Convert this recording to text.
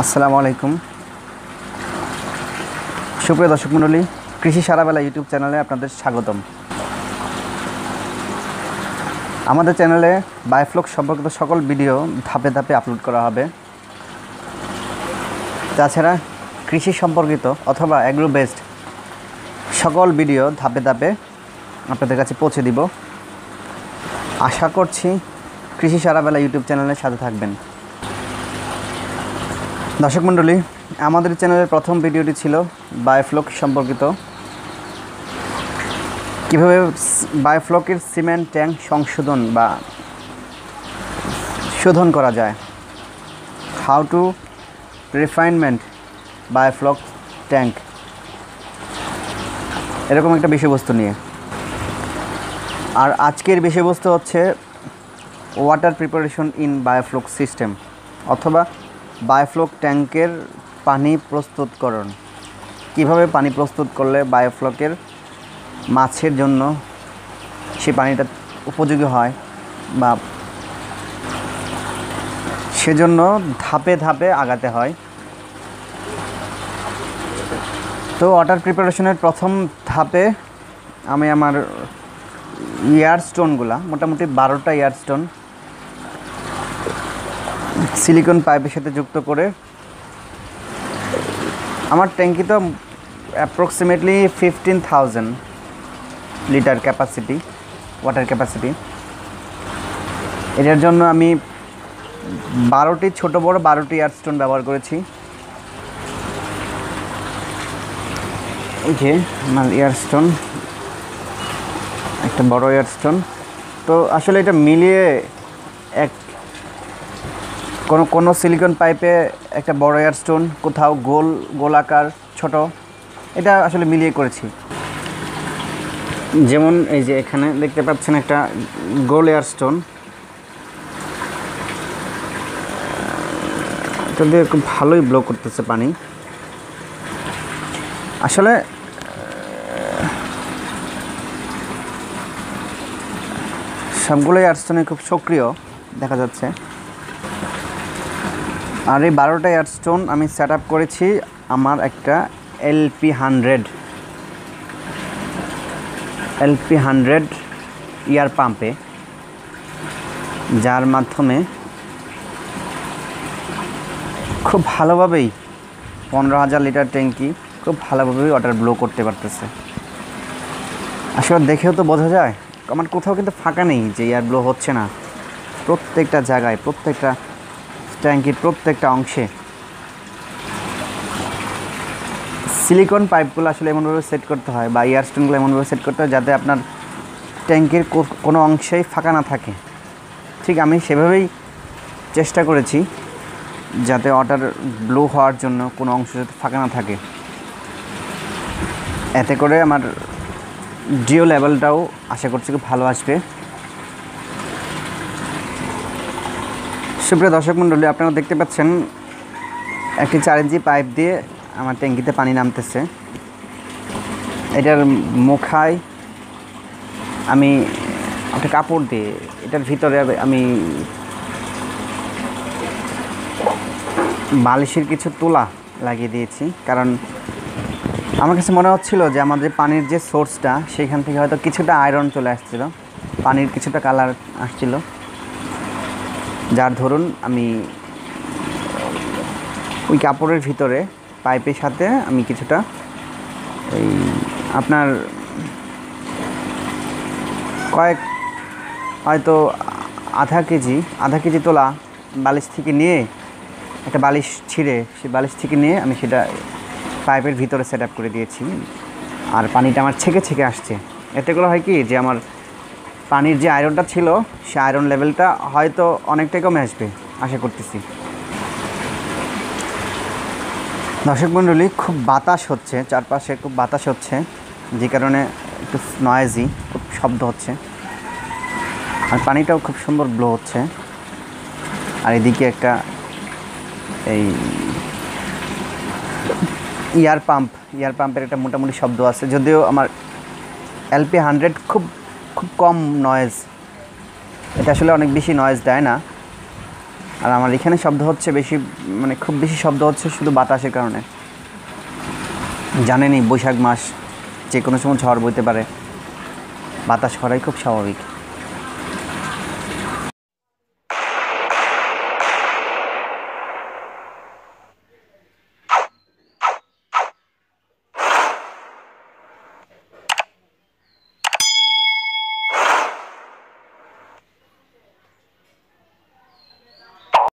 असलामुअलैकुम सुप्रिय दर्शक मंडली कृषि साराबेला यूट्यूब चैनले आपनादेर स्वागतम। आमादेर चैनले बायोफ्लक सम्पर्कित सकल भिडियो धापे धापे आपलोड करा हबे। ताछाड़ा कृषि सम्पर्कित अथवा एग्रो बेस्ड सकल भिडियो धापे धापे आपनादेर काछे पौঁছে দিব। आशा करछि कृषि साराबेला यूट्यूब चैनलेर साथे थाकबेन। दर्शक मंडली आमादेर चैनलेर प्रथम भिडियोटी छिलो बायोफ्लक सम्पर्कित किभाबे बायोफ्लकेर सीमेंट टैंक संशोधन बा शोधन करा जाए, how to refinement biofloc tank एरकम एकटा विषयबस्तु निये। आर आजकेर विषयबस्तु होच्छे water preparation in biofloc system अथवा बायोफ्लक टैंकेर पानी प्रस्तुतकरण, किभाबे पानी प्रस्तुत करले बायोफ्लकेर माछेर जन्य सेई पानीटा उपयोगी हय बा सेजन्य धापे धापे आगाते हय। तो वाटर प्रिपारेशनेर प्रथम धापे आमि आमार यार्डस्टोनगुला मोटामुटी 12टा यार्डस्टोन सिलिकन पाइपेर साथे जुक्त करे आमार टैंकी तो approximately 15,000 litre capacity water capacity. एटार जन्य आमी 12टी छोटो बड़ो 12टी यार्डस्टोन व्यवहार करेछि। এই যে আমার ইয়ার্ডস্টোন একটা বড় ইয়ার্ডস্টোन। তো আসলে এটা মিলিয়ে এক कोनो कोनो सिलिकन पाइपे एक बड़ो यार्डस्टोन कोथाओ गोल गोलाकार छोटो एटा आसले मिलिए करेछि। जेमन एई जे एखाने देखते पाच्छेन एकटा गोल यार्डस्टोन, तो दिये खूब भालोई ब्लो करतेछे पानी। आसले सबगुलो यार्डस्टोन खूब सक्रिय देखा जाच्छे। और ये 12टा यार्डस्टोन आमी सेट आप करेছি आमार एक LP 100 एयर पाम्पे, जार माध्यमे खूब भालोभाबेई 15,000 लिटार टैंकी खूब भालोभाबेई वाटर ब्लो करते पारतेছে। आसले देखेও तो बोझा যায় আমার কোথাও কিন্তু ফাঁকা নেই যে এয়ার ব্লো হচ্ছে না। প্রত্যেকটা জায়গায় প্রত্যেকটা टैंकी प्रत्येकटा अंशे सिलिकन पाइपगुलो आसले एमन भावे सेट करते हैं बा यार्डस्टोनगुलो एमन भावे सेट करते हैं जाते आपनार टैंकेर कोनो अंशेई फाँका ना थाके। ठीक आमी सेभाबेई चेष्टा करेछि जाते वाटर ब्लो होवार जोन्नो कोनो अंश जाते फाँका ना थाके। एते करे आमार डिओ लेभेलटाओ आशा करछि खूब भालो आसबे। सुप्रिय दर्शक मंडली अपनारा देखते पाच्छेन एक 4 इंची पाइप दिए आमार टैंकीते पानी नामतेছে। एटार मुखाय आमी একটা কাপড় দিয়ে এটার ভিতরে আমি বালিশের কিছু তুলা লাগিয়ে দিয়েছি, কারণ আমার কাছে মনে হচ্ছিল যে আমাদের পানির যে সোর্সটা সেখান থেকে হয়তো কিছুটা আয়রন চলে আসছিল, পানির কিছুটা কালার আসছিল, जार धरुन आमी ओई कपड़ेर भितरे पाइपेर साथे आमी किछुटा आपनार कयेक हयतो आधा केजी तोला बालिश थेके निये एकटा बालिश छिड़े सेई बालिश थेके निये आमी सेटा पाइपेर भितरे सेटआप करे दियेछि। आर पानिटा आमार छेके छेके आसछे। एते करे हय कि जे आमार पानीर जे आयरनटा छिलो से आयरन लेवलटा हयतो अनेकटाई कमे आसबे आशा करतेছি। दर्शक मंडली खूब बातास হচ্ছে, চারপাশে खूब বাতাস হচ্ছে, যে কারণে একটু নয়েজি খুব শব্দ হচ্ছে। আর পানিটাও খুব সুন্দর ব্লো হচ্ছে। আর এদিকে একটা এই এয়ার পাম্পের একটা মোটামুটি শব্দ আছে, যদিও আমার LP 100 खूब कम नॉइज, এটা আসলে অনেক বেশি নয়েজ দেয় না। और आमार एखाने शब्द होच्छे बेशी माने खूब बेशी शब्द होच्छे शुधु बातासेर कारणे। जानेनই বৈশাখ মাস যে কোনো সময় ঝড় বইতে পারে, বাতাস করাই খুব স্বাভাবিক।